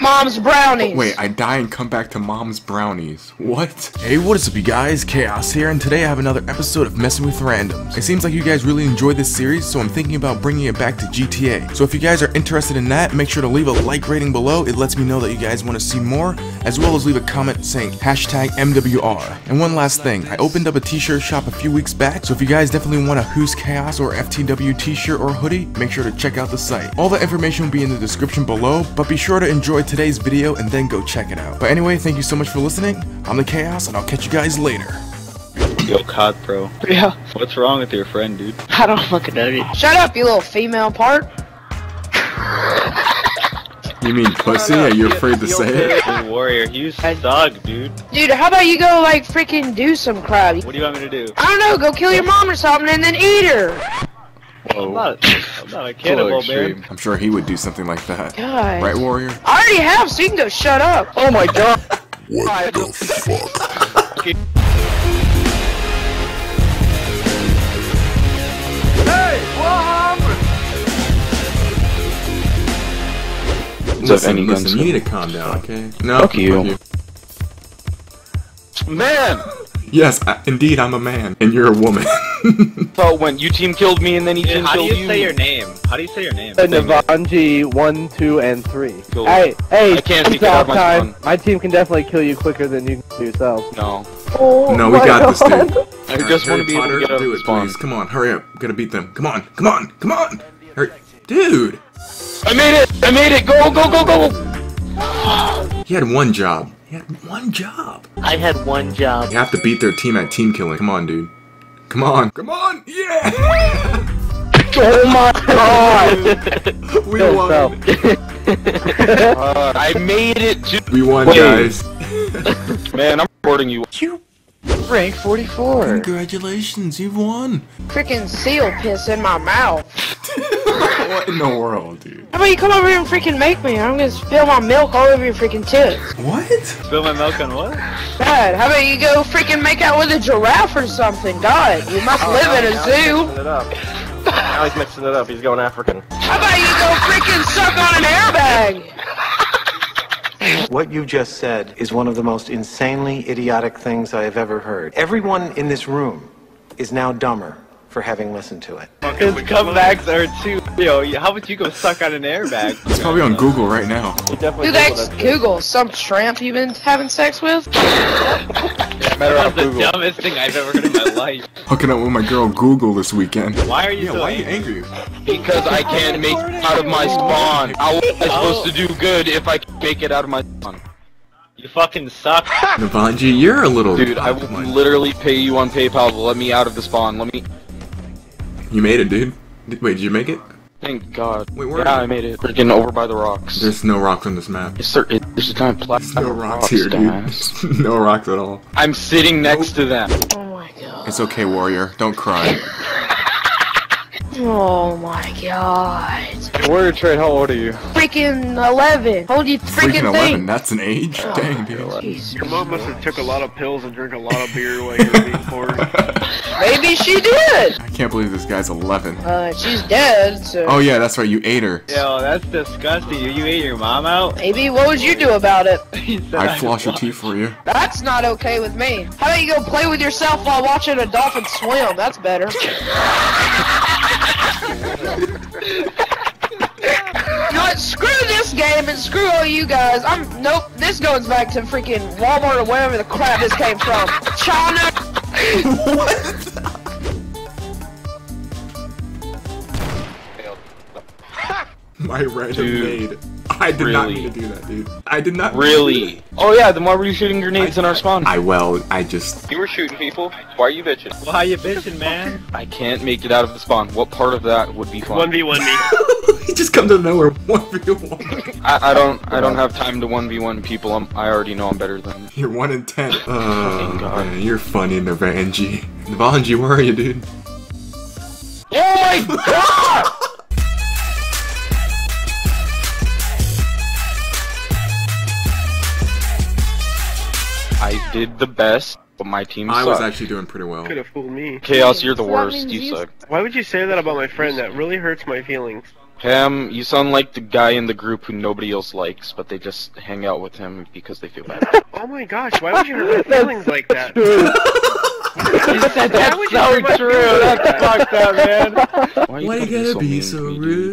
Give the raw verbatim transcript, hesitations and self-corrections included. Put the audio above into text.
Mom's brownies. Wait, I die and come back to Mom's brownies. What? Hey, what is up, you guys? Chaos here, and today I have another episode of Messing with Randoms. It seems like you guys really enjoyed this series, so I'm thinking about bringing it back to G T A. So if you guys are interested in that, make sure to leave a like rating below. It lets me know that you guys want to see more, as well as leave a comment saying hashtag M W R. And one last thing, I opened up a t-shirt shop a few weeks back, so if you guys definitely want a WhosChaos or F T W t-shirt or hoodie, make sure to check out the site. All the information will be in the description below, but be sure to enjoy today's video and then go check it out. But anyway, thank you so much for listening. I'm the Chaos, and I'll catch you guys later. Yo, C O D Pro. Yeah. What's wrong with your friend, dude? I don't fucking know. Shut up, you little female part. You mean pussy? Are you afraid to say it? Warrior, you suck, dude. Dude, how about you go, like, freaking do some crap? What do you want me to do? I don't know, go kill your mom or something and then eat her! Whoa. I'm not a, I'm not a cannibal, man. I'm sure he would do something like that. God. Right, Warrior? I already have, so you can go shut up! Oh my god! What the fuck? Okay. Listen, any listen, you need to calm down, okay? No, fuck you. Man! Yes, I, indeed, I'm a man, and you're a woman. So when you team killed me, and then you yeah, team killed you. How do you say your name? How do you say your name? Uh, Nuvanji one, two, and three. Cool. Hey, hey! I can't speak out my time. My team can definitely kill you quicker than you can do yourself. No. Oh, no, we got God. This, dude. I right, just want to be able to get do it, please. Come on, hurry up. We're gonna beat them. Come on, come on, come on! Hurry, dude. I made it! I made it! Go, go, go, go! He had one job. He had one job. I had one job. You have to beat their team at team killing. Come on, dude. Come on. Come on! Yeah! Oh my god! We Don't won. uh, I made it to- We won, Wait. guys. Man, I'm reporting you. You rank forty-four. Congratulations, you've won. Freaking seal piss in my mouth. What in the world, dude? How about you come over here and freaking make me? I'm gonna spill my milk all over your freaking tits. What? Spill my milk on what? God, how about you go freaking make out with a giraffe or something? God, you must oh, live no, in a zoo. He's mixing it up. Now he's mixing it up. He's going African. How about you go freaking suck on an airbag? What you just said is one of the most insanely idiotic things I have ever heard. Everyone in this room is now dumber for having listened to it. His comebacks are too... Yo, how would you go suck on an airbag? It's probably on Google right now. Who likes Google? Some tramp you've been having sex with? Yeah, that's the Google. Dumbest thing I've ever heard in my life. Hooking up with my girl Google this weekend. Why are you yeah, so why angry? Are you angry? Because I can't make it out of my spawn. How am I supposed to do good if I can't make it out of my spawn? You fucking suck. Nuvanji, you're a little... Dude, I will literally pay you on PayPal to let me out of the spawn. Let me... You made it, dude. Wait, did you make it? Thank God. Wait, where yeah, I made it. Freaking over by the rocks. There's no rocks on this map. Yes, sir. It, there's a kind of plastic. There's no rocks, rocks here, dude. No rocks at all. I'm sitting next nope. to them. Oh my god. It's okay, Warrior. Don't cry. Oh my god. Warrior Trade, how old are you? Freaking eleven. Hold you freaking, freaking eleven. Thing. That's an age? Oh, dang, dude. Jesus Your mom must have took a lot of pills and drank a lot of beer while you were being bored. Maybe she did! I can't believe this guy's eleven. Uh, she's dead, so... Oh yeah, that's right, you ate her. Yo, that's disgusting. You, you ate your mom out? Maybe, what would you do about it? I'd floss your teeth for you. That's not okay with me. How about you go play with yourself while watching a dolphin swim? That's better. You know what, screw this game and screw all you guys. I'm, nope, this goes back to freaking Walmart or wherever the crap this came from. China. What? My random dude, nade. I did really? not mean to do that, dude. I did not Really? Mean to oh yeah, then why were you shooting grenades I, in our spawn? I, I, well, I just... You were shooting people? Why are you bitching? Why are you bitching, man? I can't make it out of the spawn. What part of that would be fun? one v one me. He just comes out of nowhere. one v one. I, I don't I don't have time to one v one people. I'm, I already know I'm better than... You're one in ten. Oh, God. Man, you're funny, Nuvanji. Nuvanji, where are you, dude? Oh my God! I did the best, but my team sucked. I was actually doing pretty well. Could have fooled me. Chaos, you're the worst. You suck. Why would you say that about my friend? That really hurts my feelings. Ham, you sound like the guy in the group who nobody else likes, but they just hang out with him because they feel bad. Oh my gosh, why would you hurt my feelings like that? That's, that's, that's so, so true. That's fucked up, man. Why, why you gotta be so, be so rude?